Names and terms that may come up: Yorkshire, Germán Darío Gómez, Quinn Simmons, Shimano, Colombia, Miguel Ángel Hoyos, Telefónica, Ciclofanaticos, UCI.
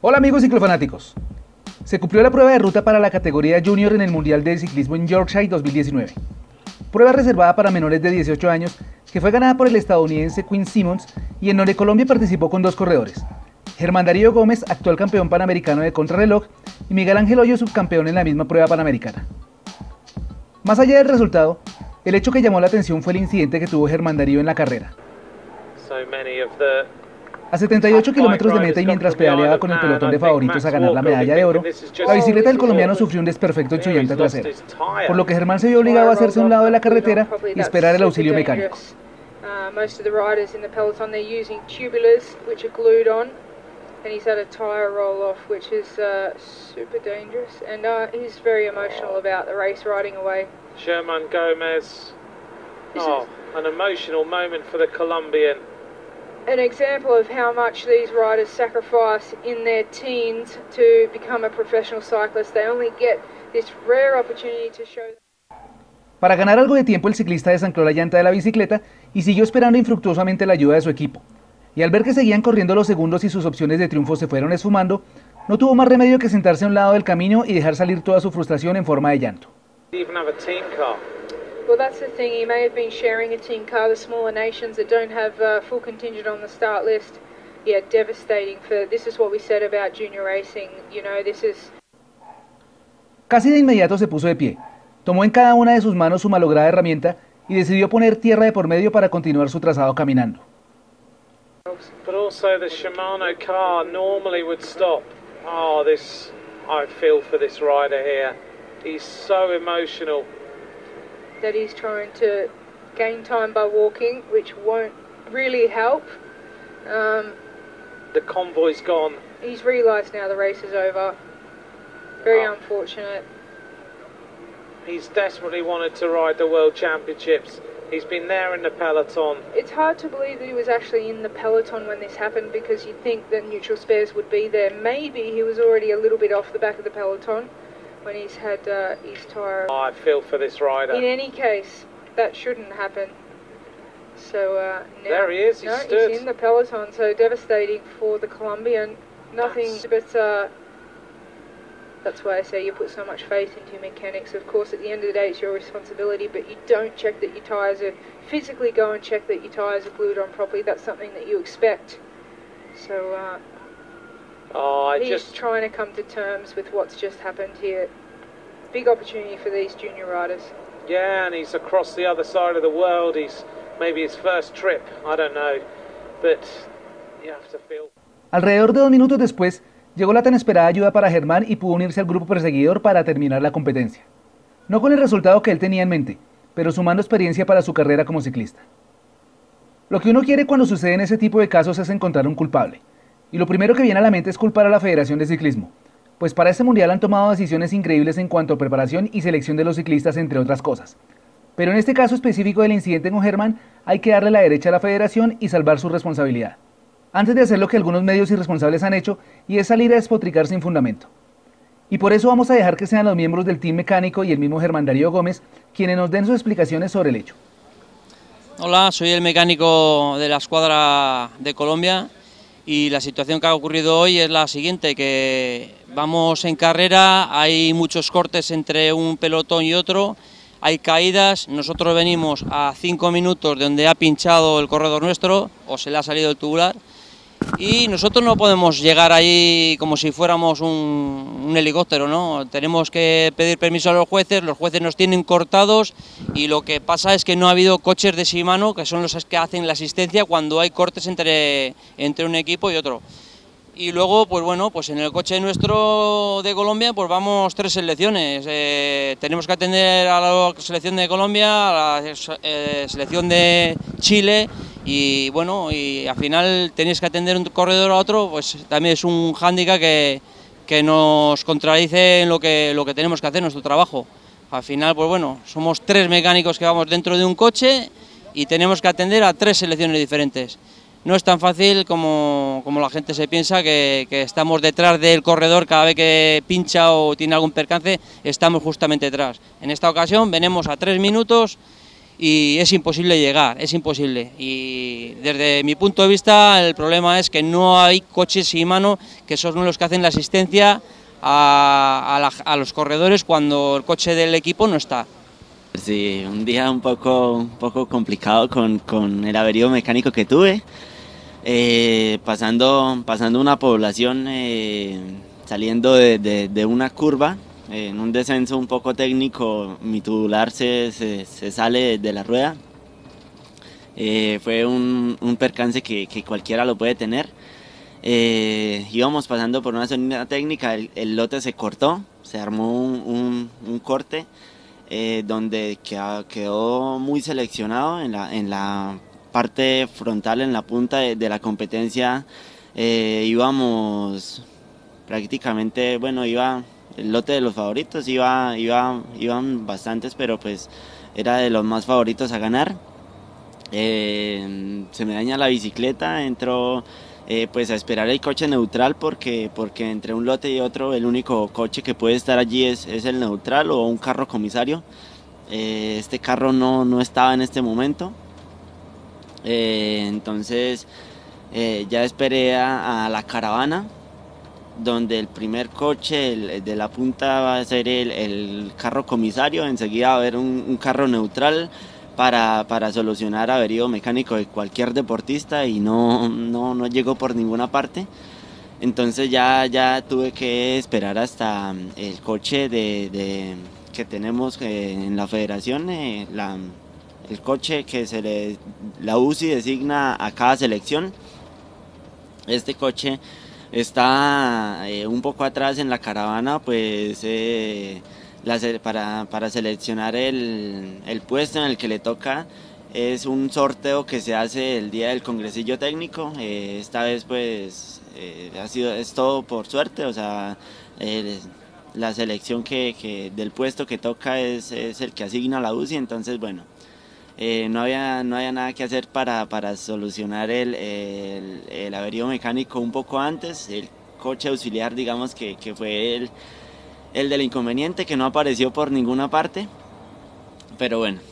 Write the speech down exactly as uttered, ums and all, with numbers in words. Hola amigos ciclofanáticos, se cumplió la prueba de ruta para la categoría Junior en el Mundial de Ciclismo en Yorkshire dos mil diecinueve, prueba reservada para menores de dieciocho años que fue ganada por el estadounidense Quinn Simmons y en donde Colombia participó con dos corredores, Germán Darío Gómez, actual campeón panamericano de contrarreloj, y Miguel Ángel Hoyos, subcampeón en la misma prueba panamericana. Más allá del resultado, el hecho que llamó la atención fue el incidente que tuvo Germán Darío en la carrera. A setenta y ocho kilómetros de meta y mientras pedaleaba con el pelotón de favoritos a ganar la medalla de oro, la bicicleta del colombiano sufrió un desperfecto en su llanta trasera, por lo que Germán se vio obligado a hacerse a un lado de la carretera y esperar el auxilio mecánico. Germán Gómez, oh, an emotional moment for the Colombian. An example of how much these riders sacrifice in their teens to become a professional cyclist. They only get this rare opportunity to show. Para ganar algo de tiempo, el ciclista desancló la llanta de la bicicleta y siguió esperando infructuosamente la ayuda de su equipo. Y al ver que seguían corriendo los segundos y sus opciones de triunfo se fueron esfumando, no tuvo más remedio que sentarse a un lado del camino y dejar salir toda su frustración en forma de llanto. Even have a team car. Well, that's the thing. He may have been sharing a team car. The smaller nations that don't have uh, full contingent on the start list. Yeah, devastating. For this is what we said about junior racing. You know, this is. Casi de inmediato se puso de pie, tomó en cada una de sus manos su malograda herramienta y decidió poner tierra de por medio para continuar su trazado caminando. But also the Shimano car normally would stop. Oh, this. I feel for this rider here. He's so emotional that he's trying to gain time by walking, which won't really help. Um, the convoy's gone. He's realised now the race is over. Very oh. unfortunate. He's desperately wanted to ride the World Championships. He's been there in the peloton. It's hard to believe that he was actually in the peloton when this happened, because you'd think that neutral spares would be there. Maybe he was already a little bit off the back of the peloton. When he's had uh, his tire. I feel for this rider. In any case, that shouldn't happen. So uh, now, there he is. He no, stood. He's in the peloton. So devastating for the Colombian. Nothing, that's... but uh, that's why I say you put so much faith into your mechanics. Of course, at the end of the day, it's your responsibility. But you don't check that your tires are physically go and check that your tires are glued on properly. That's something that you expect. So. Uh, Oh, I He's just trying to come to terms with what's just happened here. Big opportunity for these junior riders. Yeah, and he's across the other side of the world. He's maybe his first trip. I don't know, but you have to feel. Alrededor de dos minutos después llegó la tan esperada ayuda para Germán y pudo unirse al grupo perseguidor para terminar la competencia. No con el resultado que él tenía en mente, pero sumando experiencia para su carrera como ciclista. Lo que uno quiere cuando suceden ese tipo de casos es encontrar un culpable. Y lo primero que viene a la mente es culpar a la Federación de Ciclismo, pues para este mundial han tomado decisiones increíbles en cuanto a preparación y selección de los ciclistas, entre otras cosas. Pero en este caso específico del incidente con Germán, hay que darle la derecha a la Federación y salvar su responsabilidad, antes de hacer lo que algunos medios irresponsables han hecho, y es salir a despotricar sin fundamento. Y por eso vamos a dejar que sean los miembros del team mecánico y el mismo Germán Darío Gómez quienes nos den sus explicaciones sobre el hecho. Hola, soy el mecánico de la escuadra de Colombia. Y la situación que ha ocurrido hoy es la siguiente, que vamos en carrera, hay muchos cortes entre un pelotón y otro, hay caídas, nosotros venimos a cinco minutos de donde ha pinchado el corredor nuestro, o se le ha salido el tubular, y nosotros no podemos llegar ahí como si fuéramos un, un helicóptero, ¿no? Tenemos que pedir permiso a los jueces, los jueces nos tienen cortados, y lo que pasa es que no ha habido coches de Shimano, que son los que hacen la asistencia cuando hay cortes entre, entre un equipo y otro. Y luego, pues bueno, pues en el coche nuestro de Colombia, pues vamos tres selecciones. Eh, tenemos que atender a la selección de Colombia, a la eh, selección de Chile, y bueno, y al final tenéis que atender un corredor a otro, pues también es un hándicap que, que nos contradice en lo que, lo que tenemos que hacer, nuestro trabajo. Al final, pues bueno, somos tres mecánicos que vamos dentro de un coche y tenemos que atender a tres selecciones diferentes. No es tan fácil como, como la gente se piensa, que, que estamos detrás del corredor cada vez que pincha o tiene algún percance, estamos justamente detrás. En esta ocasión venimos a tres minutos y es imposible llegar, es imposible. Y desde mi punto de vista el problema es que no hay coches Shimano, que son los que hacen la asistencia a, a, la, a los corredores cuando el coche del equipo no está. Sí, un día un poco, un poco complicado con, con el averío mecánico que tuve, eh, pasando, pasando una población, eh, saliendo de, de, de una curva, eh, en un descenso un poco técnico, mi tubular se, se, se sale de la rueda. Eh, fue un, un percance que, que cualquiera lo puede tener. Eh, íbamos pasando por una zona técnica, el, el lote se cortó, se armó un, un, un corte. Eh, donde quedó muy seleccionado en la, en la parte frontal, en la punta de, de la competencia. Eh, íbamos prácticamente, bueno, iba el lote de los favoritos, iba, iba, iban bastantes, pero pues era de los más favoritos a ganar. Eh, se me daña la bicicleta, entró eh, pues a esperar el coche neutral, porque, porque entre un lote y otro el único coche que puede estar allí es, es el neutral o un carro comisario. Eh, este carro no, no estaba en este momento, eh, entonces eh, ya esperé a, a la caravana, donde el primer coche el, de la punta va a ser el, el carro comisario. Enseguida va a haber un, un carro neutral Para, para solucionar averío mecánico de cualquier deportista, y no, no, no llegó por ninguna parte. Entonces ya, ya tuve que esperar hasta el coche de, de, que tenemos en la federación, eh, la, el coche que se le, la U C I designa a cada selección. Este coche está eh, un poco atrás en la caravana, pues... Eh, Para, para seleccionar el, el puesto en el que le toca. Es un sorteo que se hace el día del congresillo técnico. Eh, esta vez pues eh, ha sido, es todo por suerte, o sea, eh, la selección que, que del puesto que toca es, es el que asigna la U C I. Entonces bueno, eh, no, había, no había nada que hacer para, para solucionar el, el, el averío mecánico un poco antes. El coche auxiliar, digamos que, que fue el El del inconveniente, que no apareció por ninguna parte, pero bueno,